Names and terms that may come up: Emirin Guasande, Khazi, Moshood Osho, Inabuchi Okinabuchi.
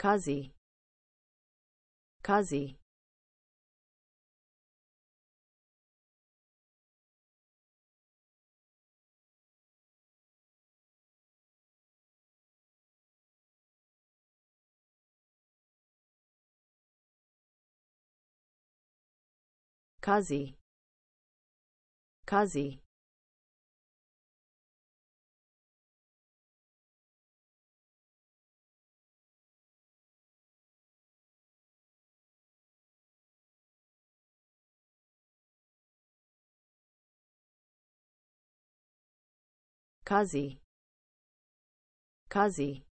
Khazi, Khazi. Khazi, Khazi. Khazi, Khazi.